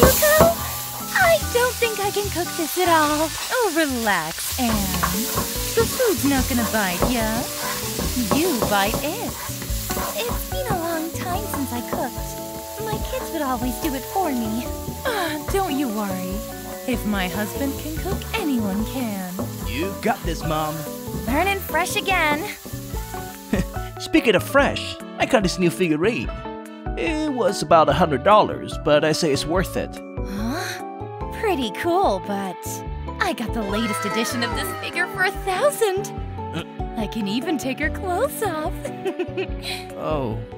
Yuko? I don't think I can cook this at all. Oh, relax, Anne. The food's not gonna bite ya. You bite it. It's been a long time since I cooked. My kids would always do it for me. Don't you worry. If my husband can cook, anyone can. You got this, Mom. Learning fresh again. Speaking of fresh, I got this new figurine. It was about $100, but I say it's worth it. Huh? Pretty cool, but I got the latest edition of this figure for $1,000. I can even take her clothes off. Oh.